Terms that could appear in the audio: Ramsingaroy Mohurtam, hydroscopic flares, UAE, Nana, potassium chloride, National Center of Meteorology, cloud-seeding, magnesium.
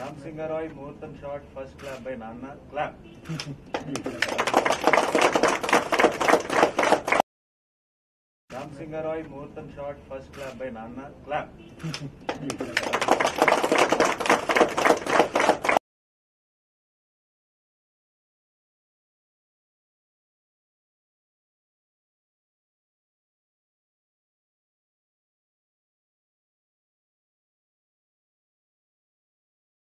Ramsingaroy Mohurtam shot, first clap by Nana. Clap. Ramsingaroy Mohurtam shot, first clap by Nana. Clap.